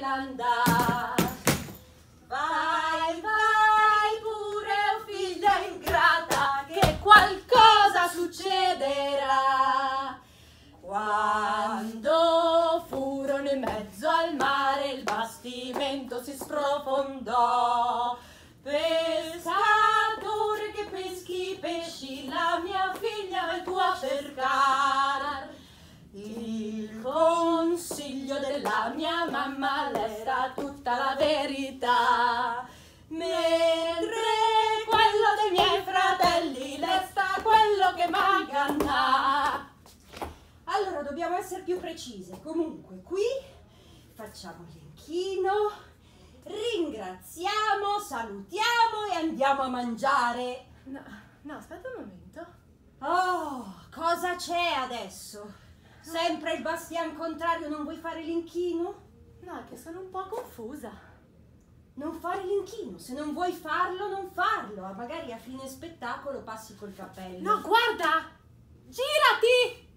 l'andà. Vai, vai pure, oh figlia ingrata, che qualcosa succederà. Quando furono in mezzo al mare, il bastimento si sprofondò. Pescatore che peschi pesci, la mia figlia vai tu a cercar. Il consiglio della mia mamma era tutta la verità, mentre quello dei miei fratelli resta quello che magana. Allora dobbiamo essere più precise. Comunque qui facciamo l'inchino, ringraziamo, salutiamo e andiamo a mangiare. No, no, aspetta un momento. Oh, cosa c'è adesso? Sempre il bastian contrario, non vuoi fare l'inchino? No, che sono un po' confusa. Non fare l'inchino, se non vuoi farlo, non farlo. Magari a fine spettacolo passi col cappello. No, guarda! Girati!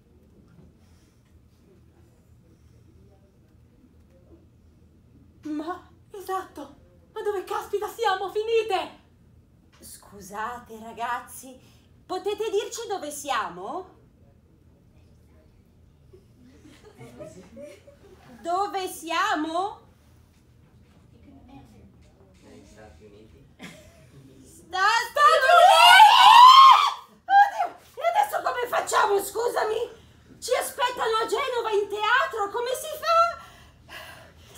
Ma... esatto! Ma dove caspita siamo? Finite! Scusate ragazzi, potete dirci dove siamo? Dove siamo? Negli Stati Uniti. Stati Uniti! Oddio! E adesso come facciamo, scusami? Ci aspettano a Genova in teatro, come si fa?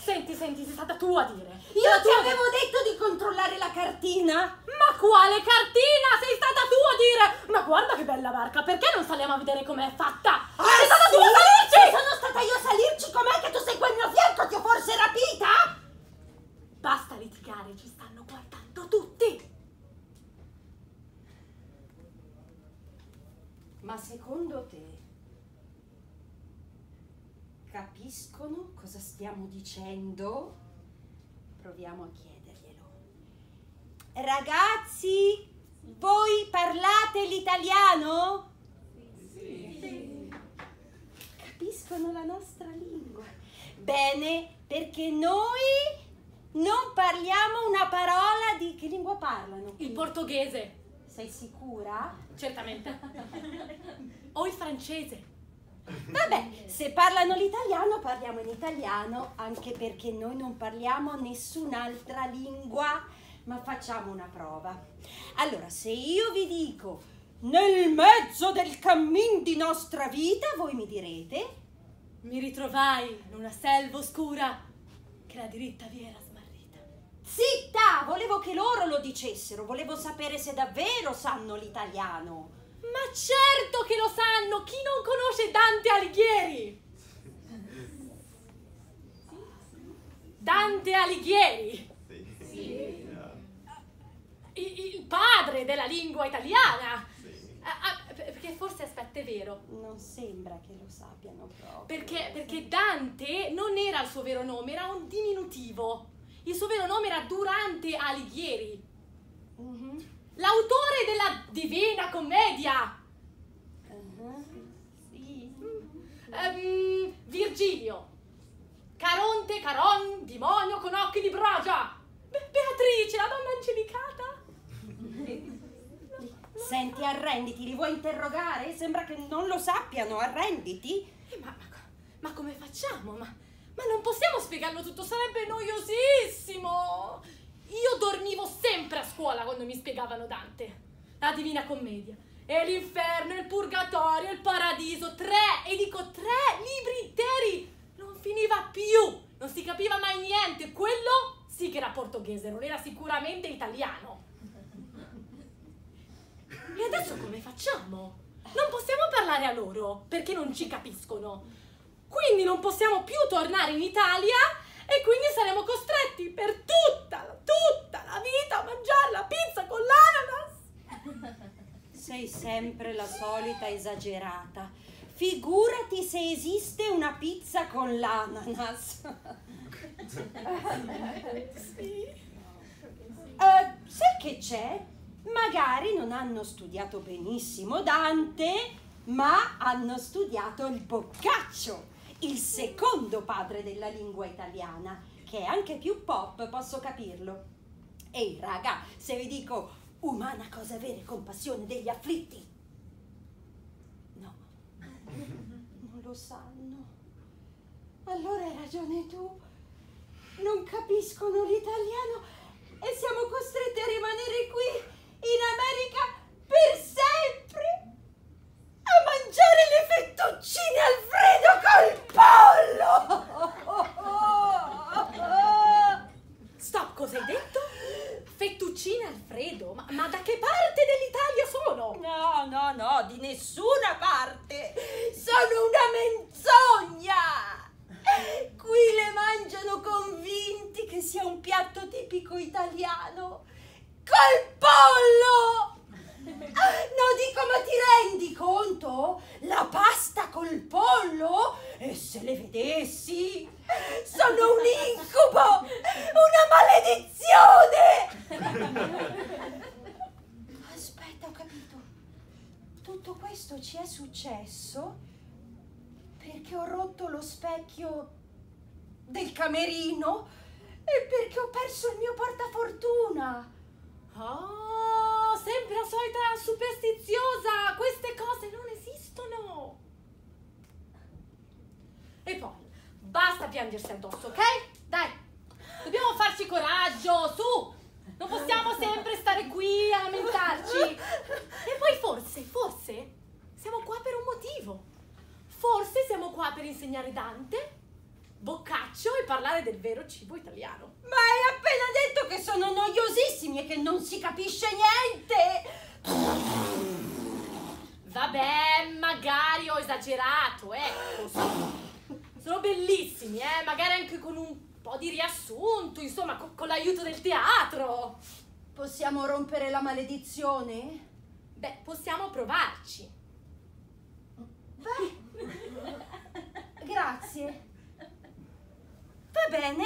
Senti, senti, sei stata tu a dire. Io ti avevo detto di controllare la cartina. Ma quale cartina? Sei stata tu a dire. Ma guarda che bella barca, perché non saliamo a vedere com'è fatta? Ah, sei stata tu a salirci! Sono stata io a salirci, com'è che tu sei qua al mio fianco? Ti ho forse rapita? Basta litigare, ci stanno guardando tutti. Ma secondo te capiscono cosa stiamo dicendo? Proviamo a chiederglielo. Ragazzi, voi parlate l'italiano? Sì. Sì. Capiscono la nostra lingua. Bene, perché noi non parliamo una parola di... che lingua parlano? Il portoghese. Sei sicura? Certamente. O il francese. Vabbè, se parlano l'italiano parliamo in italiano, anche perché noi non parliamo nessun'altra lingua. Ma facciamo una prova. Allora, se io vi dico nel mezzo del cammin di nostra vita, voi mi direte: mi ritrovai in una selva oscura che la diritta vi era smarrita. Zitta! Volevo che loro lo dicessero, volevo sapere se davvero sanno l'italiano. Ma certo che lo sanno! Chi non conosce Dante Alighieri? Dante Alighieri? Sì. Sì. Il padre della lingua italiana? Sì. Perché forse, aspetta, è vero. Non sembra che lo sappiano proprio. Perché Dante non era il suo vero nome, era un diminutivo. Il suo vero nome era Durante Alighieri. Mm-hmm. L'autore della Divina Commedia! Sì. Virgilio. Caronte, Caron, demonio con occhi di bragia. Beatrice, la donna angelicata. Senti, arrenditi, li vuoi interrogare? Sembra che non lo sappiano, arrenditi. Ma come facciamo? Ma non possiamo spiegarlo tutto, sarebbe noiosissimo. Io dormivo sempre a scuola quando mi spiegavano Dante, la Divina Commedia, e l'Inferno, il Purgatorio, il Paradiso, tre libri interi! Non finiva più, non si capiva mai niente, quello sì che era portoghese, non era sicuramente italiano. E adesso come facciamo? Non possiamo parlare a loro, perché non ci capiscono. Quindi non possiamo più tornare in Italia e quindi saremo costretti per tutta la vita a mangiare la pizza con l'ananas. Sei sempre la solita esagerata. Figurati se esiste una pizza con l'ananas. Sì. Sai che c'è? Magari non hanno studiato benissimo Dante, ma hanno studiato il Boccaccio, il secondo padre della lingua italiana, che è anche più pop, posso capirlo. Ehi raga, se vi dico umana cosa avere compassione degli afflitti. No, non lo sanno. Allora hai ragione tu. Non capiscono l'italiano e siamo costretti a rimanere qui in America per sempre a mangiare le fettuccine al freddo col pollo. Stop, cos'hai detto? Fettuccine al freddo? Ma da che parte dell'Italia sono? No, no, no, di nessuna parte. Sono una menzogna. Qui le mangiano convinti che sia un piatto tipico italiano col pollo. No, dico, ma ti rendi conto? La pasta col pollo? E se le vedessi? Sono un incubo, una maledizione. Aspetta, ho capito. Tutto questo ci è successo perché ho rotto lo specchio del camerino e perché ho perso il mio portafortuna. Oh, sempre la solita superstiziosa, queste cose non esistono. E poi, basta piangersi addosso, ok? Dai, dobbiamo farci coraggio, su! Non possiamo sempre stare qui a lamentarci. E poi forse, siamo qua per un motivo. Forse siamo qua per insegnare Dante, Boccaccio e parlare del vero cibo italiano. Ma hai appena detto che sono noiosissimi e che non si capisce niente! Vabbè, magari ho esagerato, ecco. Sono bellissimi, magari anche con un po' di riassunto, insomma, con l'aiuto del teatro. Possiamo rompere la maledizione? Beh, possiamo provarci. Beh, grazie. Va bene.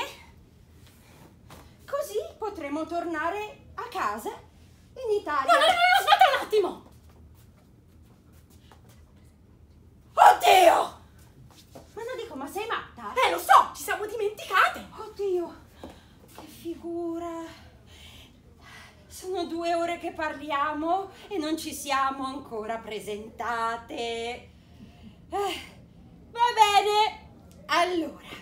Così potremo tornare a casa in Italia. No, aspetta un attimo. Oddio! Ma non dico, ma sei matta? Lo so, ci siamo dimenticate. Oddio, che figura. Sono 2 ore che parliamo e non ci siamo ancora presentate. Va bene, allora,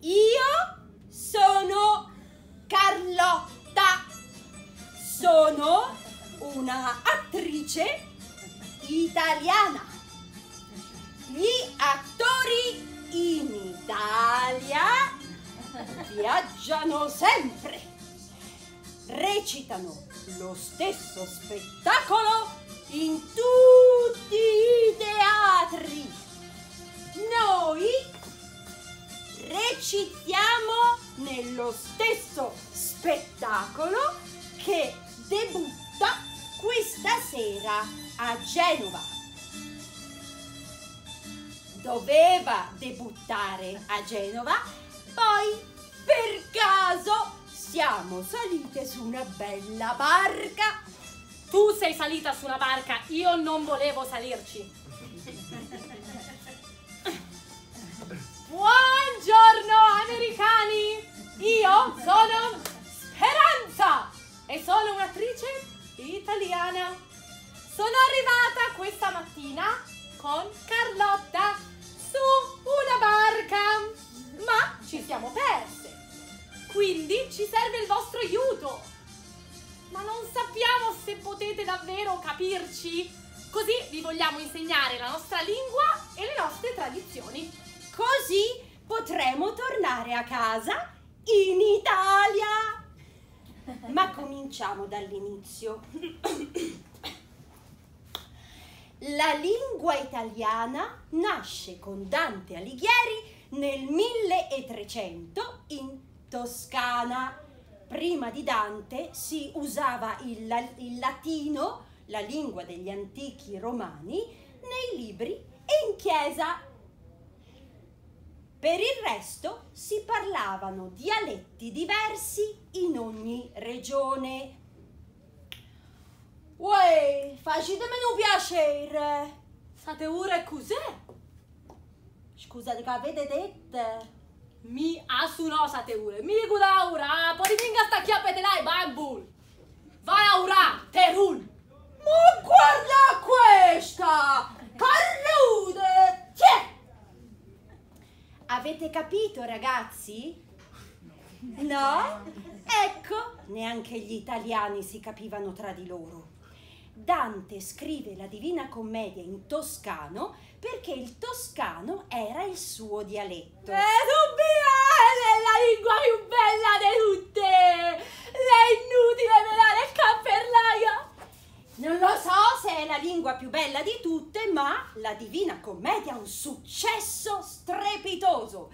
io sono Carlotta, sono una attrice italiana, gli attori in Italia viaggiano sempre, recitano lo stesso spettacolo in tutti i teatri. Noi recitiamo nello stesso spettacolo che debutta questa sera a Genova. Doveva debuttare a Genova, poi per caso siamo salite su una bella barca. Tu sei salita su una barca, io non volevo salirci. Buongiorno americani, io sono Speranza e sono un'attrice italiana. Sono arrivata questa mattina con Carlotta su una barca, ma ci siamo perse, quindi ci serve il vostro aiuto. Ma non sappiamo se potete davvero capirci. Così vi vogliamo insegnare la nostra lingua e le nostre tradizioni. Così potremo tornare a casa in Italia. Ma cominciamo dall'inizio. La lingua italiana nasce con Dante Alighieri nel 1300 in Toscana. Prima di Dante si usava il latino, la lingua degli antichi romani, nei libri e in chiesa. Per il resto si parlavano dialetti diversi in ogni regione. Uè, facitemi un piacere! Sate ora cos'è? Scusate, che avete detto? Mi assurosate ure, mi ricorda ura, poi minga sta chiappete là e bambul. Vai a ura, terul. Ma guarda questa, carrude, tiè. Avete capito, ragazzi? No? Ecco, neanche gli italiani si capivano tra di loro. Dante scrive la Divina Commedia in toscano perché il toscano era il suo dialetto. È la lingua più bella di tutte! È inutile menare il camperlaia! Non lo so se è la lingua più bella di tutte, ma la Divina Commedia ha un successo strepitoso.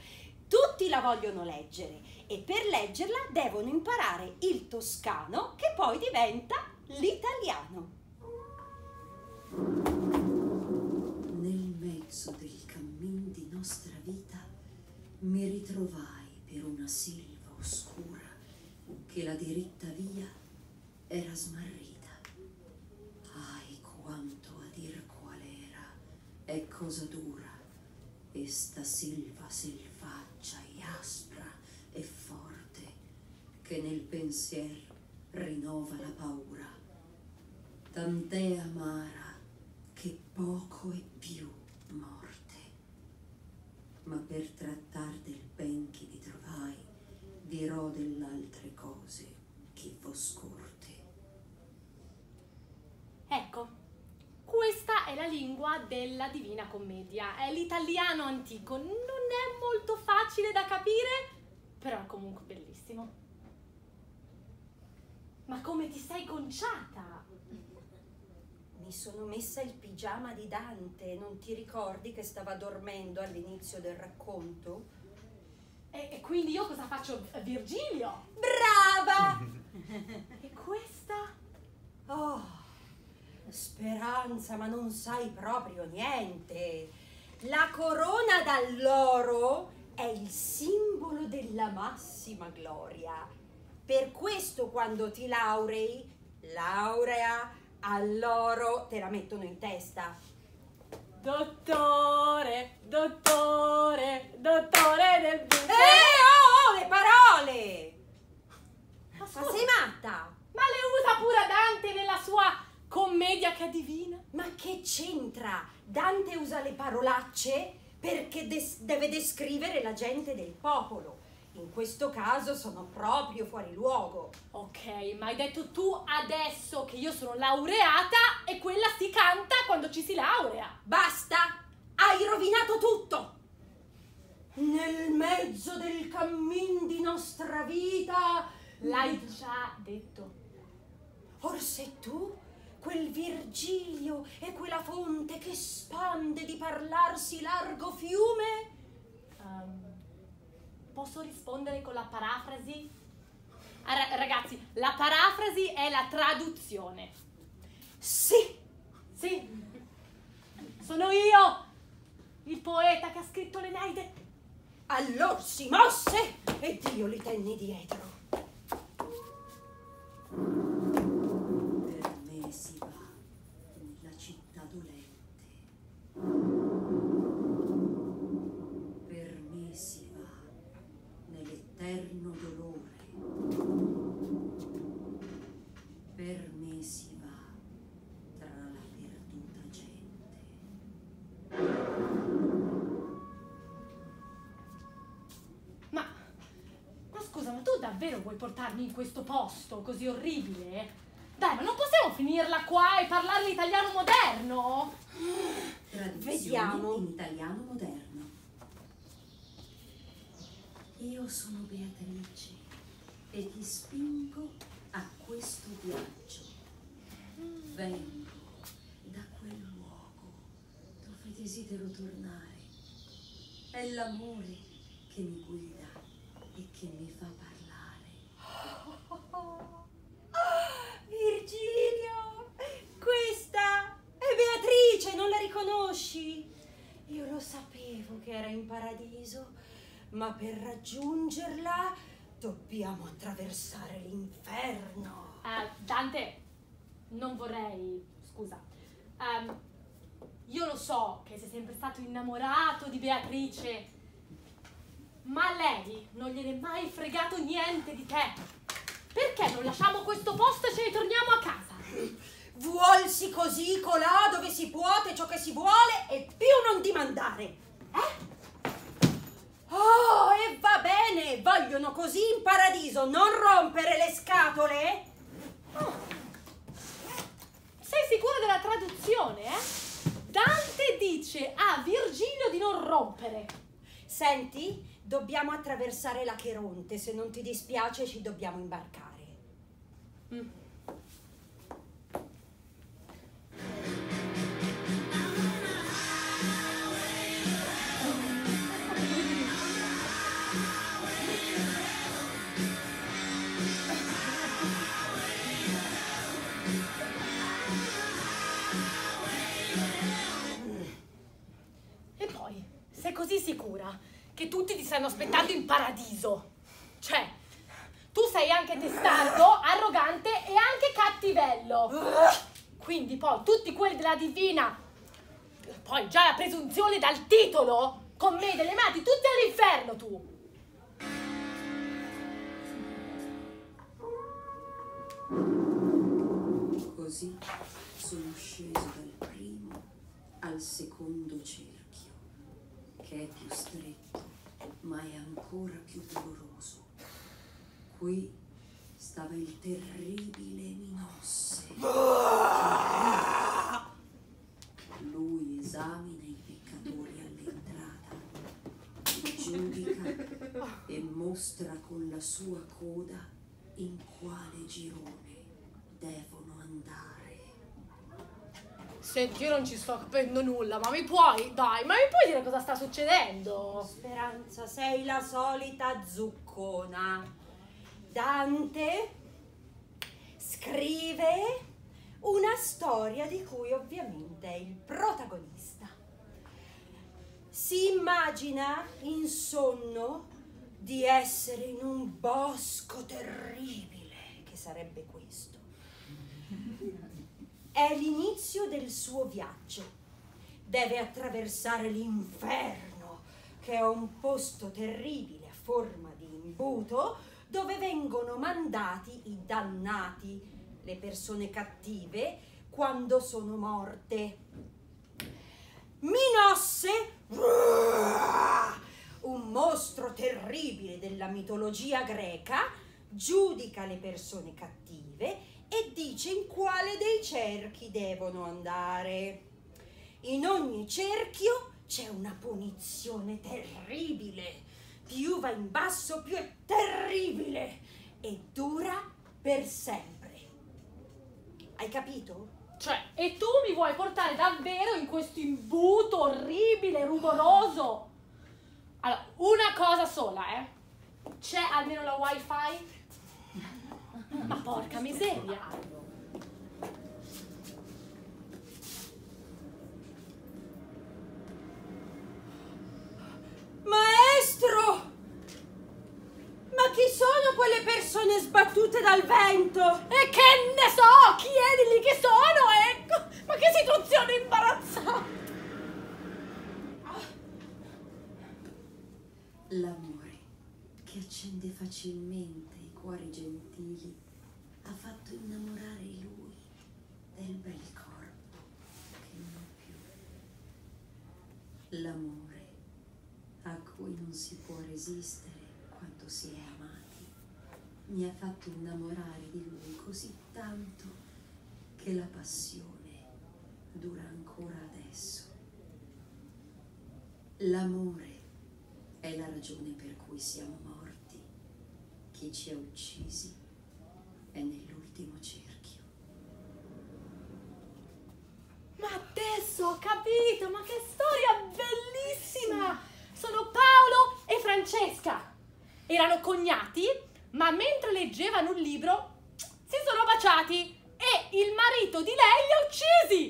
Tutti la vogliono leggere e per leggerla devono imparare il toscano che poi diventa l'italiano. Nel mezzo del cammin di nostra vita mi ritrovai per una selva oscura che la diritta via era smarrita. Ahi, quanto a dir qual era è cosa dura esta selva selvaggia e aspra e forte che nel pensier rinnova la paura, tant'è amara che poco è più morte. Ma per trattar del ben che vi trovai, dirò dell'altre cose che vo scorte. Ecco, questa è la lingua della Divina Commedia, è l'italiano antico, non è molto facile da capire, però è comunque bellissimo. Ma come ti sei conciata? Mi sono messa il pigiama di Dante, non ti ricordi che stava dormendo all'inizio del racconto? E quindi io cosa faccio? Virgilio? Brava! E questa? Oh, Speranza, ma non sai proprio niente. La corona d'alloro è il simbolo della massima gloria. Per questo quando ti laurei, laurea all'oro, te la mettono in testa. Dottore, dottore, dottore del buco. Oh, le parole! Ma sei matta? Ma le usa pure Dante nella sua commedia che è divina? Ma che c'entra? Dante usa le parolacce perché deve descrivere la gente del popolo. In questo caso sono proprio fuori luogo. Ok, ma hai detto tu adesso che io sono laureata e quella si canta quando ci si laurea. Basta! Hai rovinato tutto! Nel mezzo del cammin di nostra vita... L'hai già detto. Or se tu, quel Virgilio e quella fonte che spande di parlarsi largo fiume... Posso rispondere con la parafrasi? Ragazzi, la parafrasi è la traduzione. Sì, sì. Sono io, il poeta che ha scritto l'Enaide. Allor si mosse e Dio li tenne dietro. Per me si va nella città dolente. Eterno dolore, per me si va tra la perduta gente. Ma scusa, ma tu davvero vuoi portarmi in questo posto così orribile? Dai, ma non possiamo finirla qua e parlare l'italiano moderno? Vediamo in italiano moderno. Io sono Beatrice e ti spingo a questo viaggio. Vengo da quel luogo dove desidero tornare. È l'amore che mi guida e che mi fa parlare. Oh, oh, oh. Oh, Virgilio, questa è Beatrice, non la riconosci? Io lo sapevo che era in paradiso. Ma per raggiungerla dobbiamo attraversare l'inferno. Dante, non vorrei... scusa. Io lo so che sei sempre stato innamorato di Beatrice, ma a lei non gliene è mai fregato niente di te. Perché non lasciamo questo posto e ce ne torniamo a casa? Vuolsi così, colà, dove si può, ciò che si vuole e più non dimandare. Oh, e va bene, vogliono così in paradiso, non rompere le scatole? Sei sicuro della traduzione, Dante dice a Virgilio di non rompere. Senti, dobbiamo attraversare la Caronte, se non ti dispiace ci dobbiamo imbarcare. Sei così sicura che tutti ti stanno aspettando in paradiso? Cioè, tu sei anche testardo, arrogante e anche cattivello. Quindi poi tutti quelli della Divina, poi già la presunzione dal titolo, con me delle mani, tutti all'inferno tu. Così sono sceso dal primo al secondo cielo, che è più stretto, ma è ancora più doloroso. Qui stava il terribile Minosse. Lui esamina i peccatori all'entrata, giudica e mostra con la sua coda in quale girone devono andare. Se io non ci sto capendo nulla, ma mi puoi, dai, ma mi puoi dire cosa sta succedendo? Speranza, sei la solita zuccona. Dante scrive una storia di cui ovviamente è il protagonista. Si immagina in sonno di essere in un bosco terribile, che sarebbe questo. È l'inizio del suo viaggio. Deve attraversare l'inferno, che è un posto terribile a forma di imbuto, dove vengono mandati i dannati, le persone cattive, quando sono morte. Minosse, un mostro terribile della mitologia greca, giudica le persone cattive e dice in quale dei cerchi devono andare. In ogni cerchio c'è una punizione terribile. Più va in basso, più è terribile e dura per sempre. Hai capito? Cioè, e tu mi vuoi portare davvero in questo imbuto orribile, rumoroso? Allora, una cosa sola, c'è almeno la wifi? Ma porca miseria! Maestro! Ma chi sono quelle persone sbattute dal vento? E che ne so! Chiedili chi sono! Ecco! Ma che situazione imbarazzante! L'amore che accende facilmente i cuori gentili ha fatto innamorare lui del bel corpo che non più. L'amore a cui non si può resistere quando si è amati mi ha fatto innamorare di lui così tanto che la passione dura ancora adesso. L'amore è la ragione per cui siamo morti. Chi ci ha uccisi è nell'ultimo cerchio. Ma adesso ho capito, ma che storia bellissima! Sono Paolo e Francesca. Erano cognati, ma mentre leggevano un libro si sono baciati e il marito di lei li ha uccisi.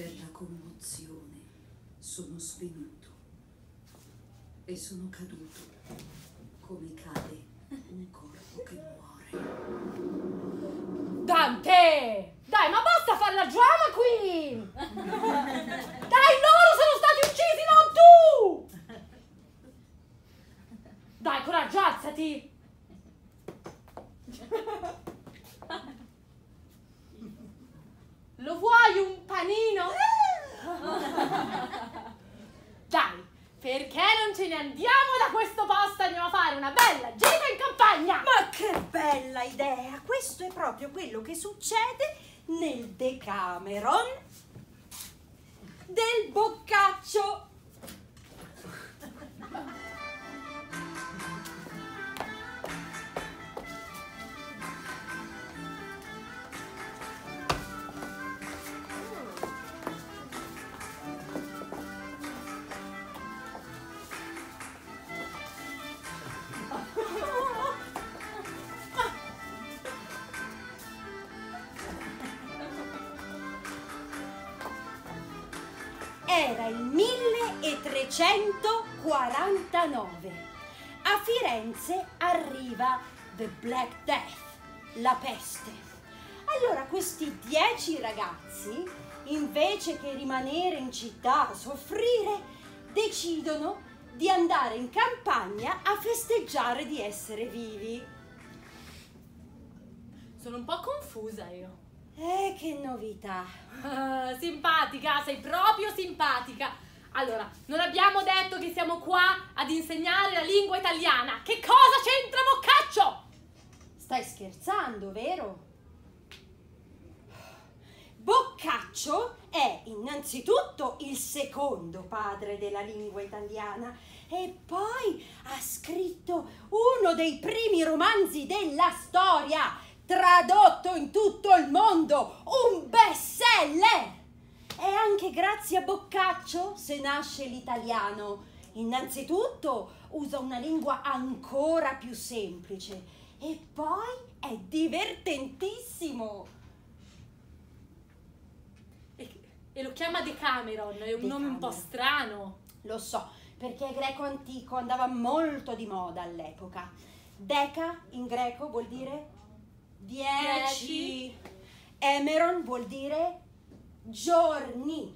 Per la commozione sono svenuto e sono caduto, come cade un corpo che muore. Dante! Dai, ma basta fare la drama queen! Dai, loro sono stati uccisi, non tu! Dai, coraggio, alzati! Lo vuoi un panino? Dai, perché non ce ne andiamo da questo posto? Andiamo a fare una bella gita in campagna! Ma che bella idea! Questo è proprio quello che succede nel Decameron del Boccaccio. Era il 1349. A Firenze arriva The Black Death, la peste. Allora questi 10 ragazzi, invece che rimanere in città a soffrire, decidono di andare in campagna a festeggiare di essere vivi. Sono un po' confusa io. Che novità! Simpatica, sei proprio simpatica! Allora, non abbiamo detto che siamo qua ad insegnare la lingua italiana! Che cosa c'entra Boccaccio? Stai scherzando, vero? Boccaccio è innanzitutto il secondo padre della lingua italiana e poi ha scritto uno dei primi romanzi della storia! Tradotto in tutto il mondo, un bestseller! È anche grazie a Boccaccio se nasce l'italiano. Innanzitutto usa una lingua ancora più semplice e poi è divertentissimo. E lo chiama Decameron, è un nome un po' strano. Lo so, perché è greco antico, andava molto di moda all'epoca. Deca in greco vuol dire 10. Emeron vuol dire giorni.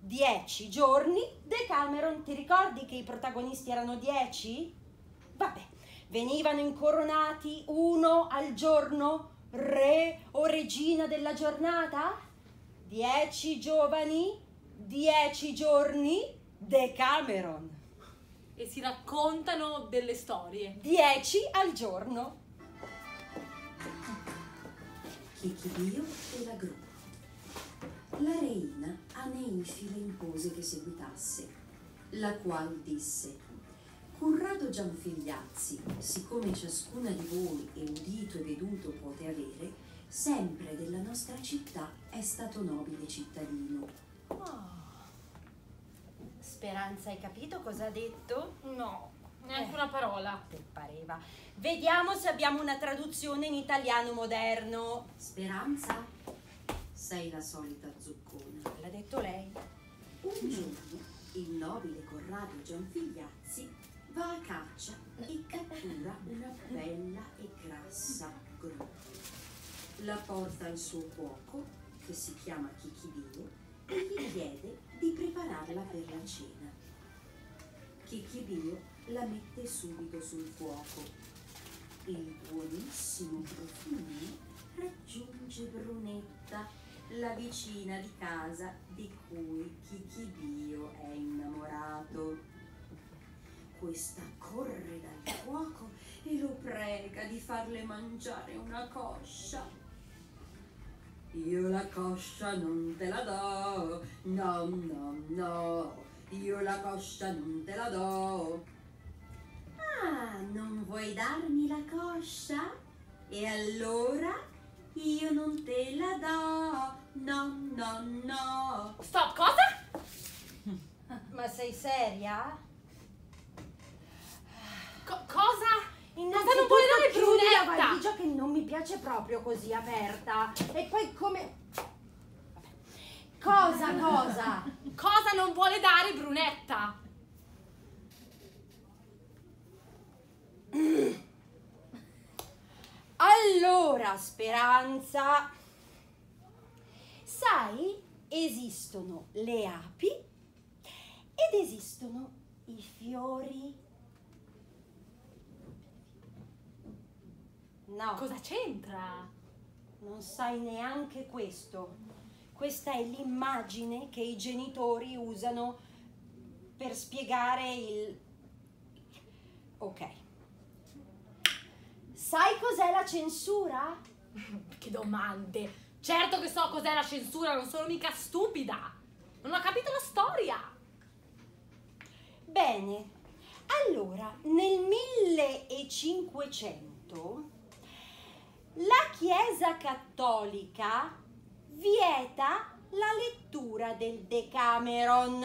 10 giorni. Decameron, ti ricordi che i protagonisti erano 10? Vabbè, venivano incoronati uno al giorno, re o regina della giornata. 10 giovani, 10 giorni, Decameron. E si raccontano delle storie. 10 al giorno. Chichibio e la gru. La reina a Neifile impose che seguitasse, la qual disse: Corrado Gianfigliazzi, siccome ciascuna di voi è udito e veduto pote avere, sempre della nostra città è stato nobile cittadino. Oh. Speranza, hai capito cosa ha detto? No, neanche una parola. Te pareva. Vediamo se abbiamo una traduzione in italiano moderno. Speranza, sei la solita zuccona. L'ha detto lei. Un giorno il nobile Corrado Gianfigliazzi va a caccia e cattura una bella e grassa gru. La porta al suo cuoco, che si chiama Chichibio, e gli chiede di prepararla per la cena. Chichibio la mette subito sul fuoco. Il buonissimo profumo raggiunge Brunetta, la vicina di casa di cui Chichibio è innamorato. Questa corre dal fuoco e lo prega di farle mangiare una coscia. Io la coscia non te la do, no, no, no, io la coscia non te la do. Ah, non vuoi darmi la coscia? E allora io non te la do, no, no, no. Stop, cosa? Ma sei seria? Cosa? Innanzitutto non vuoi dare Brunetta? Una valigia che non mi piace proprio così aperta. E poi come... Vabbè. Cosa? Cosa non vuole dare Brunetta? Allora, Speranza, sai, esistono le api ed esistono i fiori. No. Cosa c'entra? Non sai neanche questo. Questa è l'immagine che i genitori usano per spiegare il... Ok. Sai cos'è la censura? Che domande! Certo che so cos'è la censura, non sono mica stupida! Non ho capito la storia! Bene, allora, nel 1500 la Chiesa Cattolica vieta la lettura del Decameron.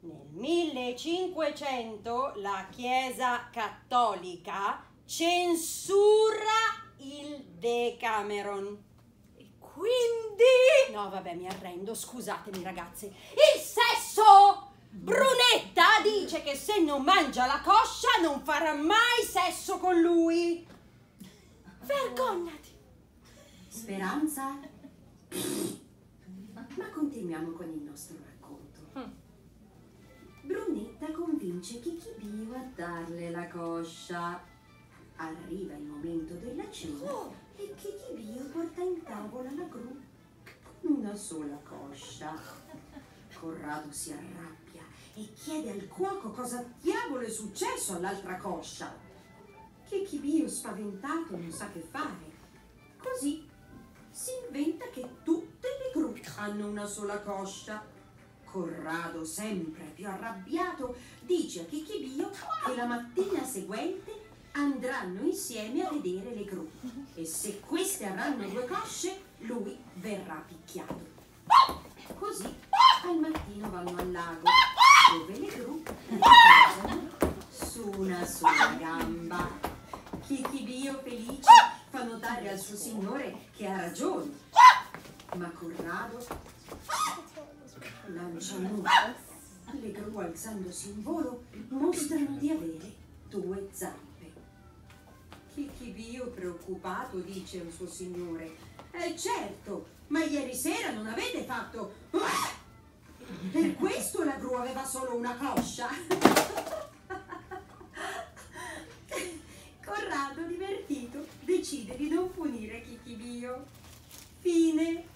Nel 1500 la Chiesa Cattolica censura il Decameron. E quindi... No, vabbè, mi arrendo, scusatemi ragazze. Il sesso! Brunetta dice che se non mangia la coscia non farà mai sesso con lui. Vergognati! Speranza? Ma continuiamo con il nostro racconto. Brunetta convince Chichibio a darle la coscia. Arriva il momento della cena e Chichibio porta in tavola la gru con una sola coscia. Corrado si arrabbia e chiede al cuoco cosa diavolo è successo all'altra coscia. Chichibio, spaventato, non sa che fare. Così si inventa che tutte le gru hanno una sola coscia. Corrado, sempre più arrabbiato, dice a Chichibio che la mattina seguente andranno insieme a vedere le gru e se queste avranno due cosce lui verrà picchiato. Così al mattino vanno al lago dove le gru riposano su una sola gamba. Chichibio, felice, fa notare al suo signore che ha ragione, ma Corrado lancia nulla. Le gru, alzandosi in volo, mostrano di avere due zampe. Chichibio, preoccupato, dice al suo signore: certo, ma ieri sera non avete fatto... Per questo la gru aveva solo una coscia. Corrado, divertito, decide di non punire Chichibio. Fine.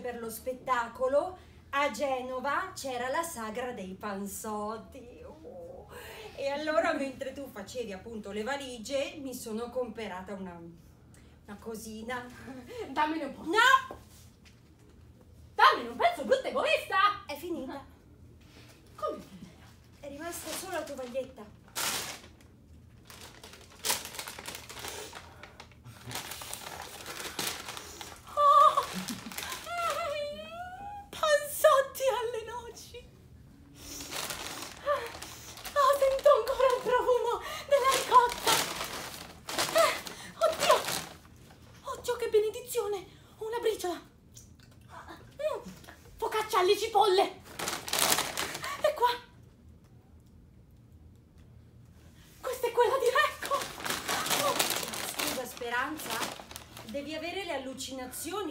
Per lo spettacolo a Genova c'era la sagra dei panzotti e allora, mentre tu facevi appunto le valigie, mi sono comperata una cosina. Dammene un po'. No, dammene un pezzo, brutta egoista. È finita. Come? È rimasta solo la tovaglietta.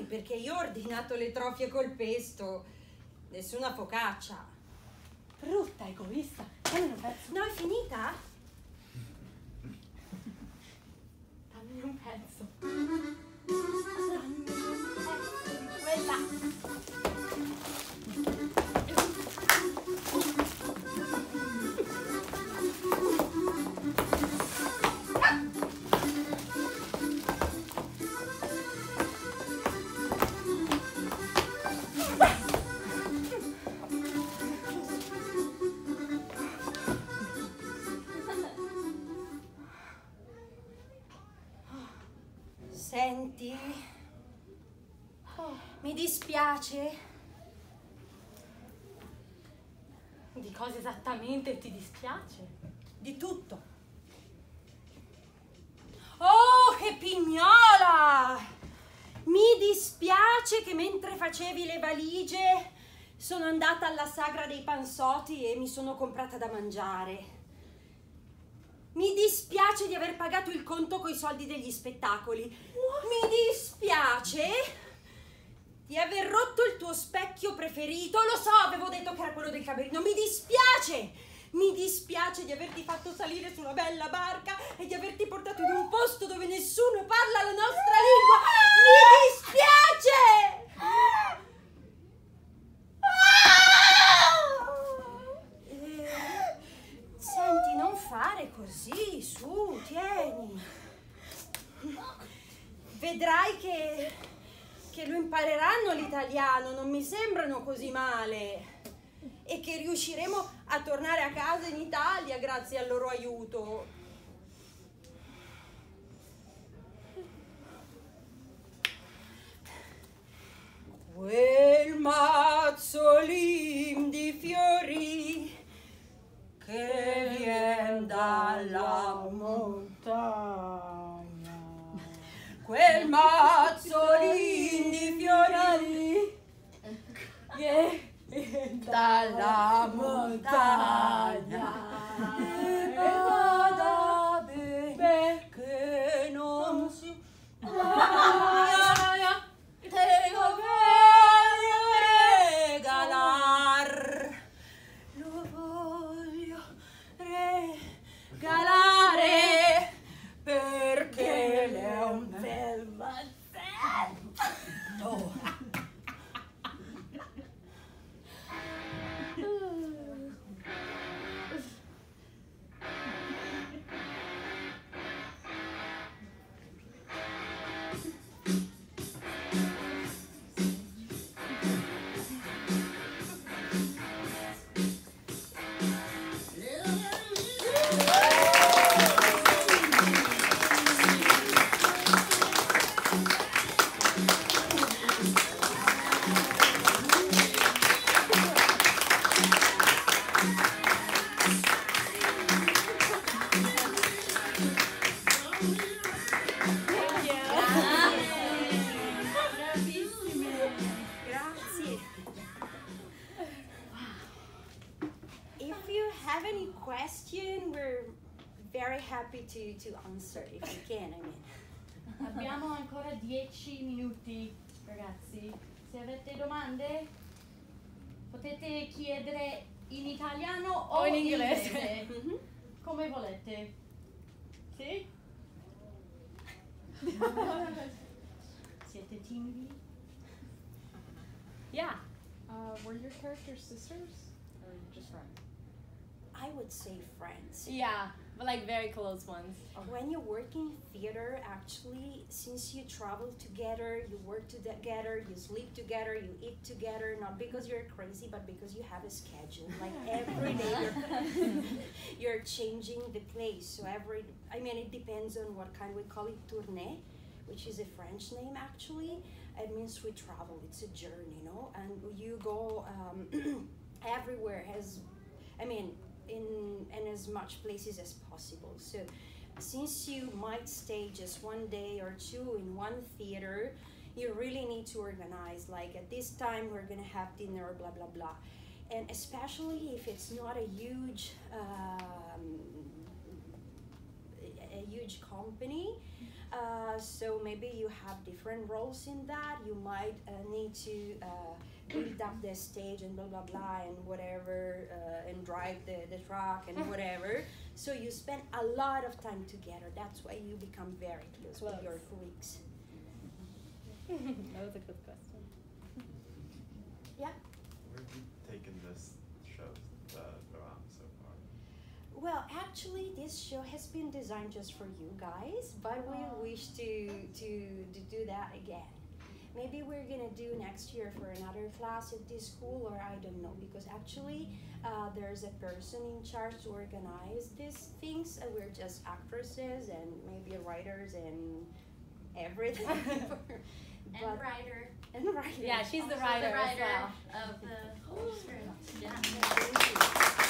Perché io ho ordinato le trofie col pesto, nessuna focaccia. Brutta egoista. No, è finita? Dammi un pezzo. Dammi un pezzo di quella. Senti, mi dispiace, Di cosa esattamente ti dispiace? Di tutto. Oh, che pignola! Mi dispiace che mentre facevi le valigie sono andata alla sagra dei Pansotti e mi sono comprata da mangiare. Mi dispiace di aver pagato il conto coi soldi degli spettacoli. Mi dispiace di aver rotto il tuo specchio preferito. Lo so, avevo detto che era quello del Camerino. Mi dispiace! Mi dispiace di averti fatto salire su una bella barca e di averti portato in un posto dove nessuno parla la nostra lingua. Mi dispiace! Senti, non fare così. Su, tieni. Vedrai che lo impareranno l'italiano, non mi sembrano così male, e che riusciremo a tornare a casa in Italia grazie al loro aiuto. Quel mazzolin di fiori che vien dalla montagna, quel mazzolin di fiori che dalla montagna, e vada bene che non si vada, tengo bene regalar, lo voglio regalare perché le è un bel mazzetto. To answer if you can, I mean. Abbiamo ancora 10 minuti, ragazzi. Se avete domande potete chiedere in italiano o in inglese. Mm-hmm. Come volete. Sì? Siete timidi? Yeah. Were your characters sisters or just friends? I would say friends. Yeah. But like very close ones. When you work in theater, actually, since you travel together, you work together, you sleep together, you eat together, not because you're crazy, but because you have a schedule. Like every day you're changing the place. So I mean, it depends on what kind. We call it tournée, which is a French name actually. It means we travel, it's a journey, you know? And you go everywhere, in as much places as possible. So since you might stay just one day or two in one theater, you really need to organize, like at this time we're gonna have dinner, blah blah blah. And especially if it's not a huge a huge company, so maybe you have different roles in that. You might need to build up the stage and blah blah blah and whatever, and drive the truck and whatever. So you spend a lot of time together. That's why you become very close with your colleagues. That was a good question. Yeah. Where have you taken this show around so far? Well, actually, this show has been designed just for you guys, but we wish to do that again. Maybe we're gonna do next year for another class at this school, or I don't know, because actually there's a person in charge to organize these things. We're just actresses and maybe writers and everything. And writer. And writer. Yeah, she's the writer as well. Of the whole script. Yeah. Yeah, thank you.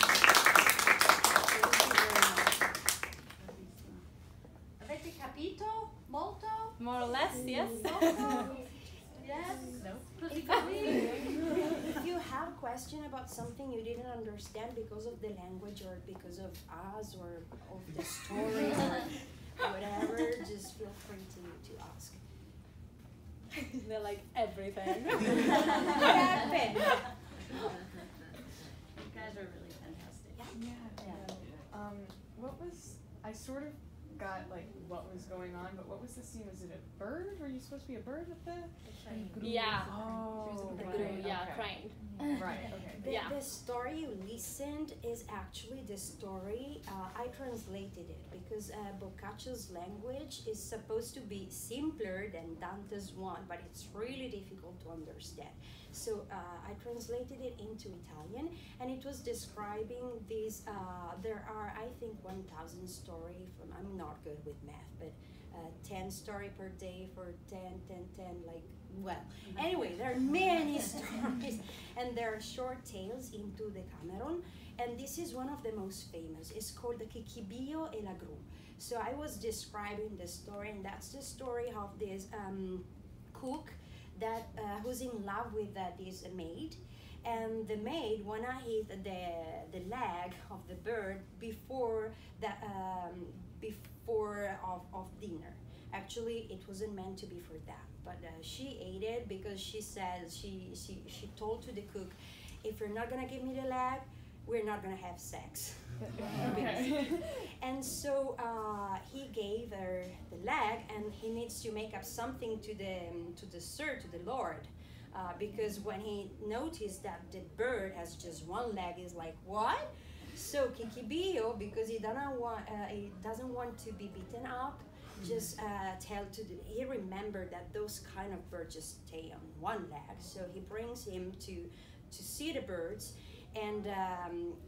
More or less, yes. Yes. No. If you have a question about something you didn't understand because of the language or because of us or of the story or whatever, just feel free to ask. They're like everything. What happened? You guys are really fantastic. Yeah. Yeah. What was, I sort of got like what was going on, but what was the scene? Was it a bird? Were you supposed to be a bird at the? Yeah. Oh. Yeah, crane. Right. Okay. The story you listened is actually the story I translated it because Boccaccio's language is supposed to be simpler than Dante's one, but it's really difficult to understand. So I translated it into Italian, and it was describing these. There are, I think, 1,000 stories from. I'm not good with math, but 10 story per day for 10, 10, 10, like, well. Anyway, there are many stories, and there are short tales into the Decameron, and this is one of the most famous. It's called the Chichibio e la Gru. So I was describing the story, and that's the story of this cook that who's in love with this maid, and the maid wanna eat the leg of the bird before the before dinner. Actually, it wasn't meant to be for that, but she ate it because she says she told to the cook, if you're not gonna give me the leg, we're not gonna have sex. Okay. And so he gave her the leg, and he needs to make up something to the Lord. Because when he noticed that the bird has just one leg, he's like, what? So Chichibio, because he doesn't want to be beaten up, just he remembered that those kind of birds just stay on one leg. So he brings him to see the birds, and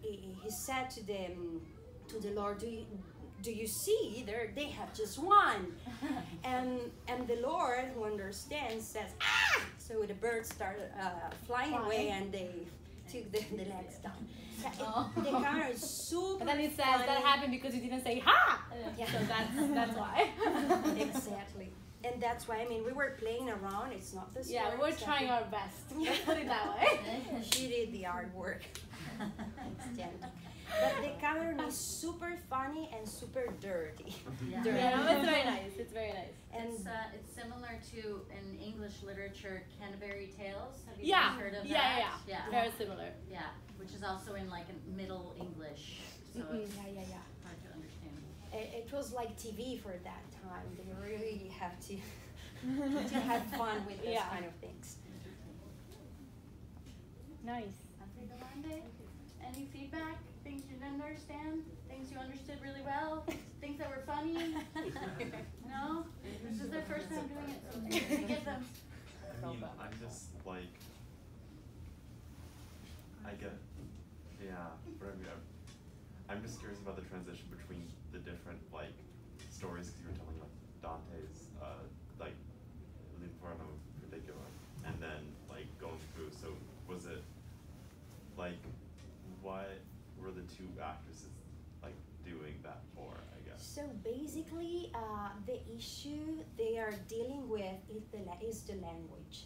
he said to them, to the Lord, do you see there? They have just one. And the Lord, who understands, says, ah! So the birds started flying away, and they took the legs down. Oh. The car is super. And then it says funny. That happened because you didn't say ha. Yeah. So that's why. Exactly. And that's why, I mean, we were playing around. It's not the story. Yeah, we're trying our best. Let's put it that way. She did the hard work. But the Decameron is super funny and super dirty. Yeah, it's very nice. It's very nice. And it's similar to in English literature, Canterbury Tales. Have you guys heard of that? Yeah. Very similar. Yeah, which is also in like Middle English. So it's hard to understand. It was like TV for that time. They really have to to have fun with those kind of things. Nice. Any feedback? Things you didn't understand? Things you understood really well? Things that were funny? No? This is their first time doing it, so they didn't get them. I mean, I'm just like, I get, I'm just curious about the transition between the different, like, stories, because you were telling, like, Dante's, like, L'Inferno in particular, and then, like, going through, so was it, like, what were the two actresses like doing that for, I guess? So basically, the issue they are dealing with is the language.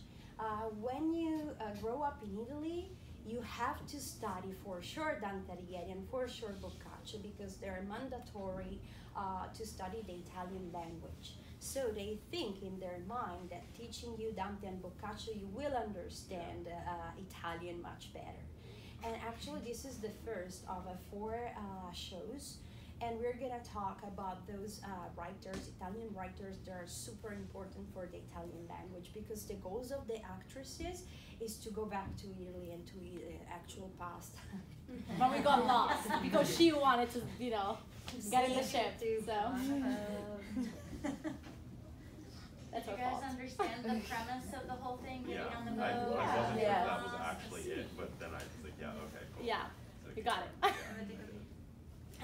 When you grow up in Italy, you have to study for sure Dante Alighieri and for sure Boccaccio because they're mandatory to study the Italian language. So they think in their mind that teaching you Dante and Boccaccio, you will understand Italian much better. And actually, this is the first of 4 shows, and we're gonna talk about those writers, Italian writers, that are super important for the Italian language because the goals of the actresses is to go back to Italy and to actual past. But we got lost because she wanted to, you know, get in the ship. So that's her fault. Do you guys understand the premise of the whole thing? Getting on the boat. I wasn't sure that was actually it, but then I. Yeah, okay, cool. Yeah, you got it.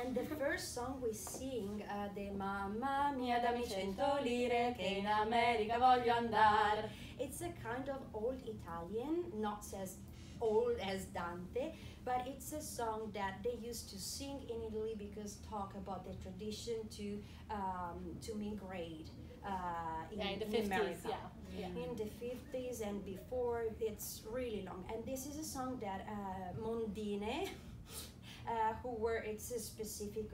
And the first song we sing, the Mamma Mia dammi 100 lire che in America voglio andare. It's a kind of old Italian, not as old as Dante, but it's a song that they used to sing in Italy because talk about the tradition to migrate in America. Yeah. Yeah. In the 50s and before, it's really long. And this is a song that Mondine, who were, it's a specific,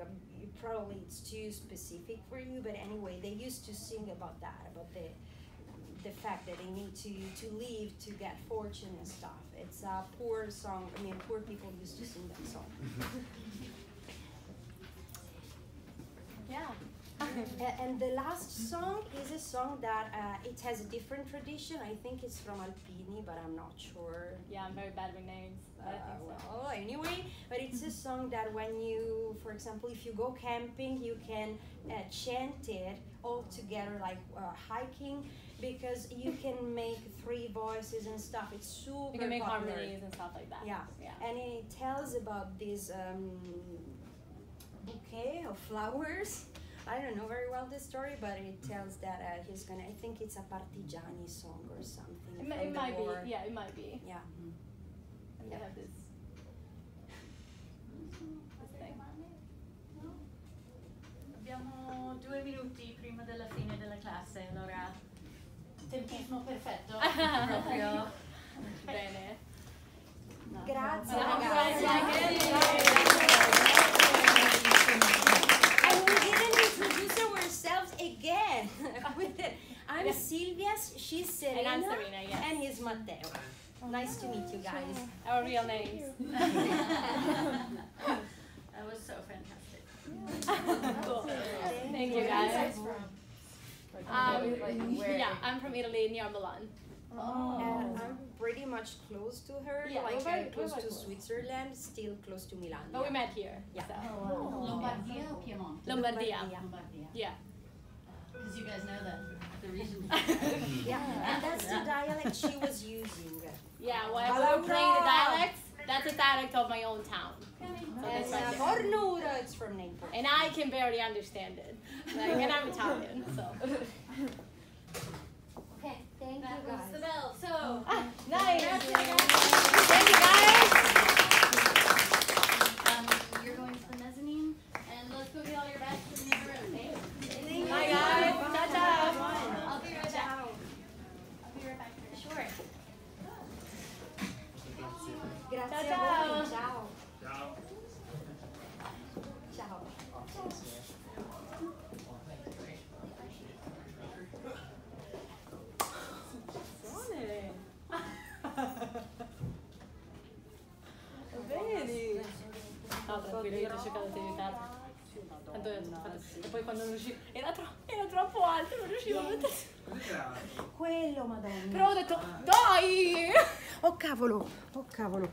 probably it's too specific for you, but anyway, they used to sing about that, about the fact that they need to leave to get fortune and stuff. It's a poor song. I mean, poor people used to sing that song. Yeah. And the last song is a song that it has a different tradition. I think it's from Alpini, but I'm not sure. Yeah, I'm very bad with names. Well, anyway, but it's a song that when you, for example, if you go camping, you can chant it all together, like hiking, because you can make three voices and stuff. It's super popular. You can make harmonies and stuff like that. Yeah, yeah. And it tells about this bouquet of flowers. I don't know very well this story, but it tells that he's gonna, I think it's a Partigiani song or something. It might war. Be, yeah, it might be. Yeah. Mm-hmm. And yeah. They have this. Abbiamo 2 minuti prima della fine della classe, allora tempismo perfetto. Proprio. Bene. No. Grazie, no, ragazzi. Again, with it. I'm Silvia, she's Serena, and, I'm Serena, yes. And he's Matteo. Oh, nice to meet you guys. Our real names. That was so fantastic. Yeah. Cool. Thank you guys. Yeah, I'm from Italy, near Milan. Oh. And I'm pretty much close to her, yeah, like I'm close to Switzerland, still close to Milan. But yeah. We met here. Yeah. So. Oh, wow. Lombardia or Piemonte? Lombardia. Lombardia. Yeah. Because you guys know the region. Yeah, and that's the dialect she was using. Yeah, when I was playing the dialects, that's a dialect of my own town. Okay. So and Cornuda, it's from Naples. And I can barely understand it. Like, and I'm Italian, so. Okay, thank that you guys. That was the bell, so. Ah, nice. Thank you guys. Thank you guys. You're going to the mezzanine, and let's go get all your bags in the other room, okay? Bye guys, ciao ciao. I'll be right back. I'll be right back. Sure. Grazie. Ciao. Ciao. Ciao. Ciao. Buone. Vedi? No, tranquillo, io ho cercato di aiutarti. E poi quando non riuscivo era troppo alto, non riuscivo a mettersi quello, madonna, però ho detto dai, oh cavolo, cavolo.